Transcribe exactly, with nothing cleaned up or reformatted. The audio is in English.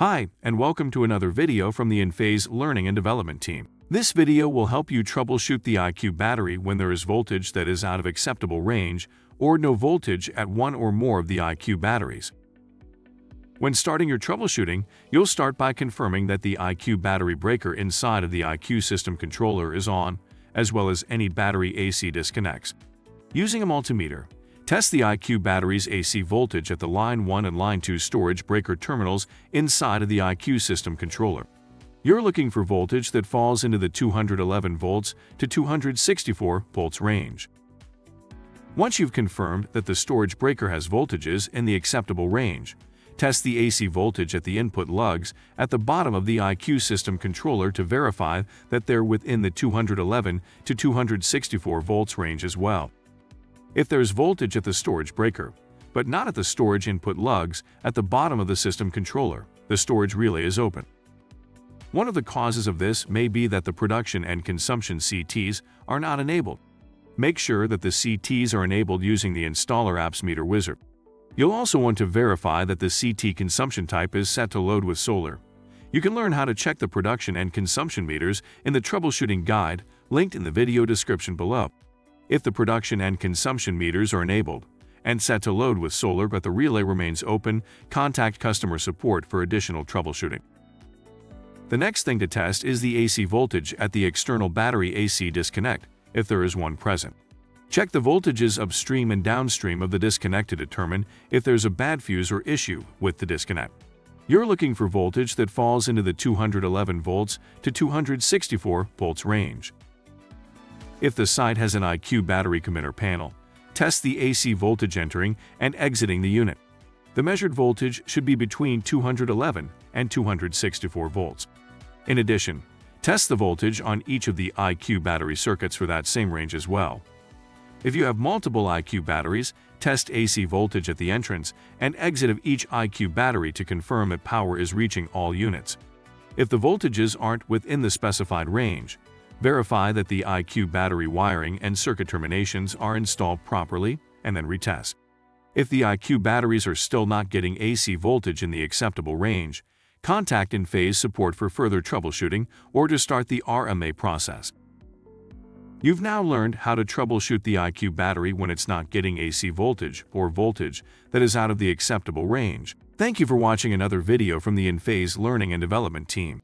Hi, and welcome to another video from the Enphase Learning and Development Team. This video will help you troubleshoot the I Q battery when there is voltage that is out of acceptable range or no voltage at one or more of the I Q batteries. When starting your troubleshooting, you'll start by confirming that the I Q battery breaker inside of the I Q system controller is on, as well as any battery A C disconnects. Using a multimeter, test the I Q battery's A C voltage at the line one and line two storage breaker terminals inside of the I Q system controller. You're looking for voltage that falls into the two hundred eleven volts to two hundred sixty-four volts range. Once you've confirmed that the storage breaker has voltages in the acceptable range, test the A C voltage at the input lugs at the bottom of the I Q system controller to verify that they're within the two hundred eleven to two hundred sixty-four volts range as well. If there's voltage at the storage breaker, but not at the storage input lugs at the bottom of the system controller, the storage relay is open. One of the causes of this may be that the production and consumption C Ts are not enabled. Make sure that the C Ts are enabled using the installer app's Meter Wizard. You'll also want to verify that the C T consumption type is set to load with solar. You can learn how to check the production and consumption meters in the troubleshooting guide linked in the video description below. If the production and consumption meters are enabled and set to load with solar but the relay remains open, contact customer support for additional troubleshooting. The next thing to test is the A C voltage at the external battery A C disconnect, if there is one present. Check the voltages upstream and downstream of the disconnect to determine if there's a bad fuse or issue with the disconnect. You're looking for voltage that falls into the two hundred eleven volts to two hundred sixty-four volts range. If the site has an I Q battery combiner panel, test the A C voltage entering and exiting the unit. The measured voltage should be between two hundred eleven and two hundred sixty-four volts. In addition, test the voltage on each of the I Q battery circuits for that same range as well. If you have multiple I Q batteries, test A C voltage at the entrance and exit of each I Q battery to confirm that power is reaching all units. If the voltages aren't within the specified range, verify that the I Q battery wiring and circuit terminations are installed properly, and then retest. If the I Q batteries are still not getting A C voltage in the acceptable range, contact Enphase support for further troubleshooting or to start the R M A process. You've now learned how to troubleshoot the I Q battery when it's not getting A C voltage or voltage that is out of the acceptable range. Thank you for watching another video from the Enphase Learning and Development Team.